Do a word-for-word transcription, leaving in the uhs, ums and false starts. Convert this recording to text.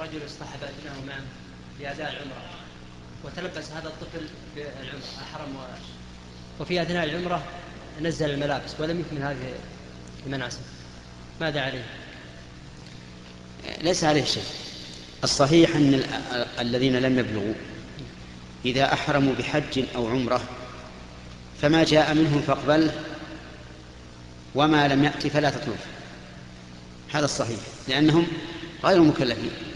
رجل اصطحب أبناهما لأداء العمرة وتلبس هذا الطفل بالعمرة أحرم وراش، وفي أثناء العمرة نزل الملابس ولم يكمل هذه المناسك، ماذا عليه؟ ليس عليه شيء. الصحيح أن الذين لم يبلغوا إذا أحرموا بحج أو عمرة فما جاء منهم فاقبله وما لم يأتي فلا تطلب، هذا الصحيح، لأنهم غير مكلفين.